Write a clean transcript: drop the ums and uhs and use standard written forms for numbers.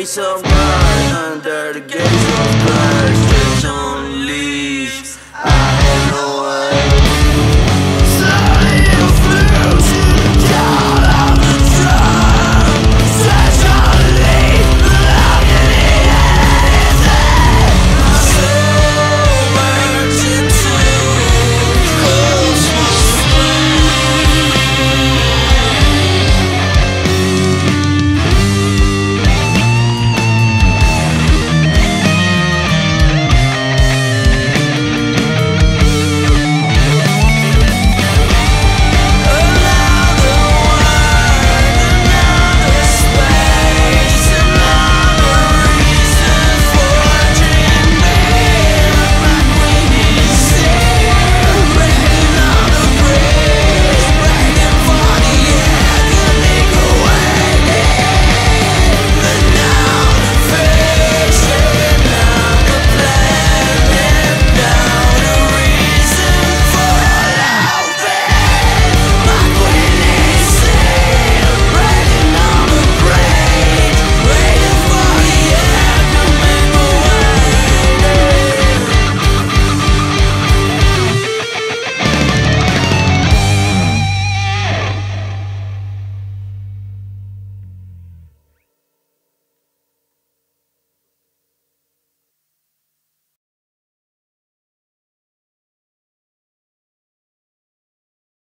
grace of God under the gate.